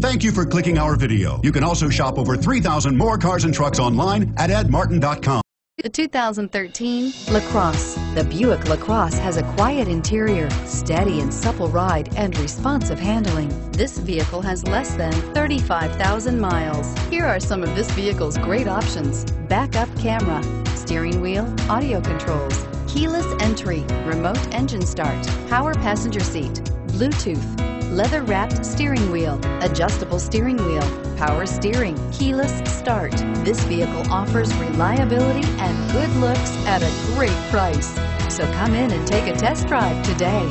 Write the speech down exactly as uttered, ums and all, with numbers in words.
Thank you for clicking our video. You can also shop over three thousand more cars and trucks online at Ed Martin dot com. The two thousand thirteen LaCrosse. The Buick LaCrosse has a quiet interior, steady and supple ride, and responsive handling. This vehicle has less than thirty-five thousand miles. Here are some of this vehicle's great options: backup camera, steering wheel audio controls, keyless entry, remote engine start, power passenger seat, Bluetooth, leather-wrapped steering wheel, adjustable steering wheel, power steering, keyless start. This vehicle offers reliability and good looks at a great price. So come in and take a test drive today.